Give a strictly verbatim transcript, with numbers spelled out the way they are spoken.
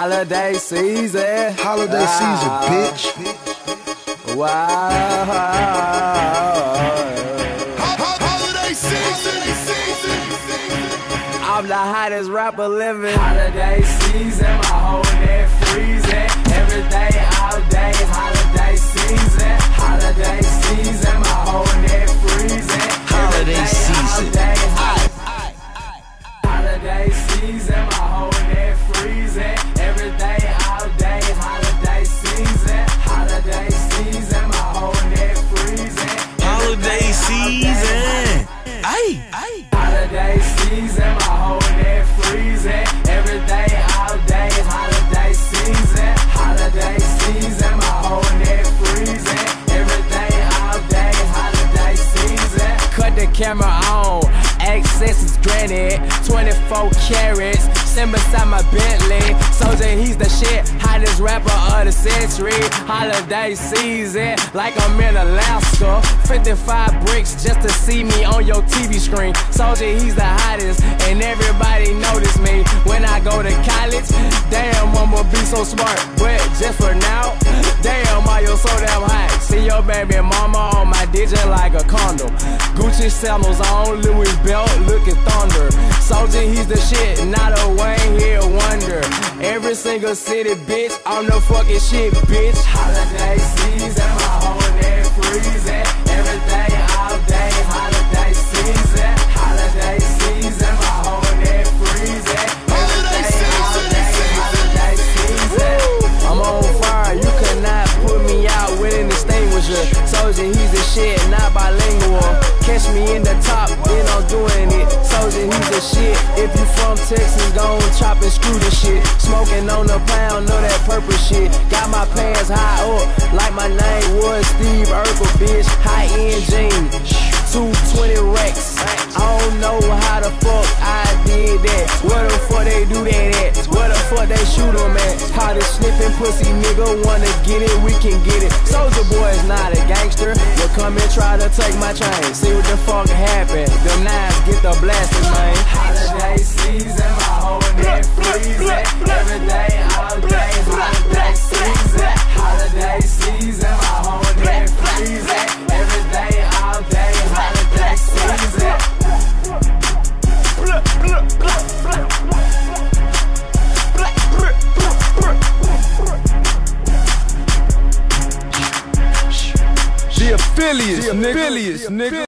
Holiday season. Holiday wow. season, bitch. Wow. Holiday season. I'm the hottest rapper living. Holiday season. My whole neck freezing. Every day, all day. Holiday season. Holiday season. My whole neck freezing. Holiday day, season. Day, holiday, I, I, I, I. Holiday season. My whole neck freezing. Camera on, access is granted, twenty-four carats, sitting beside my Bentley, Soulja, he's the shit, hottest rapper of the century, holiday season, like I'm in Alaska, fifty-five bricks just to see me on your T V screen, Soulja, he's the hottest, and everybody notice me, when I go to college, damn, I'ma be so smart, but just for now, damn, I you're so damn hot, see your baby mama on my digit like a condom, Gucci sandals on, Louis belt, looking thunder, Soulja, he's the shit, not a Wayne, he a wonder, every single city, bitch, I'm the fucking shit, bitch, holiday season, my whole neck freezing, every day, all day, holiday season, holiday season, my whole neck freezing, every day, all day, holiday season, I'm on fire, you cannot put me out with an extinguisher, Soulja, he's the shit, not bilingual, catch me in the top, then I'm doing it. Soulja, he's the shit. If you from Texas, gon' chop and screw the shit. Smoking on the pound, know that purple shit. Got my pants high up, like my name was Steve Urkel, bitch. High end jeans, two twenty racks. I don't know how the fuck I did that. Where the fuck they do that at? Where the fuck they shoot them at? How this sniffing pussy nigga wanna get it? We can get it. Soulja Boy is not a gangster. You come and try to take my chain. See what the fuck happened. Them knives get the blasting, man. Holiday season, my whole neck freezing. Every day, all day, holiday season. Holiday season, my whole neck freezing. Every day, all day, holiday season. The affiliates, nigga.